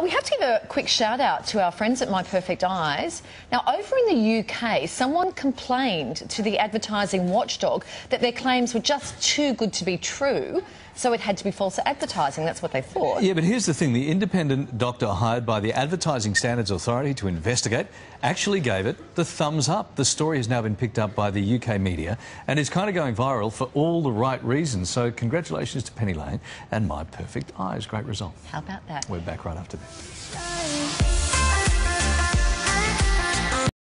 We have to give a quick shout out to our friends at My Perfect Eyes. Now, over in the UK, someone complained to the advertising watchdog that their claims were just too good to be true, so it had to be false advertising. That's what they thought. Yeah, but here's the thing. The independent doctor hired by the Advertising Standards Authority to investigate actually gave it the thumbs up. The story has now been picked up by the UK media and is kind of going viral for all the right reasons. So congratulations to Penny Lane and My Perfect Eyes. Great result. How about that? We're back right after this.